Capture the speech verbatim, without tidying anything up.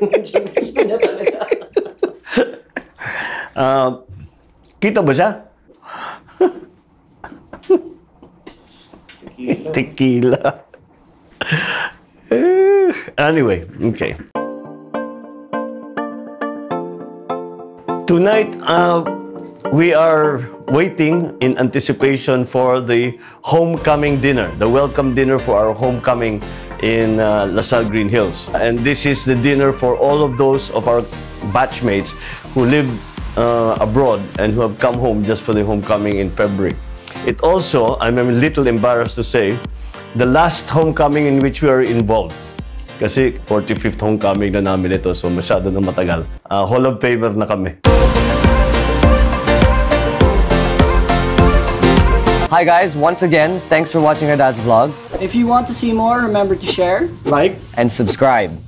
Gusto niya talaga. uh, kita ba siya? Tequila. Tequila. Anyway, okay. Tonight, uh, we are waiting in anticipation for the homecoming dinner, the welcome dinner for our homecoming in uh, La Salle Green Hills. And this is the dinner for all of those of our batchmates who live uh, abroad and who have come home just for the homecoming in February. It also, I'm a little embarrassed to say, the last homecoming in which we are involved. Kasi forty-fifth homecoming na namin ito, so masyado na matagal. Uh, Hall of Famer na kami. Hi guys, once again, thanks for watching our dad's vlogs. If you want to see more, remember to share, like, and subscribe.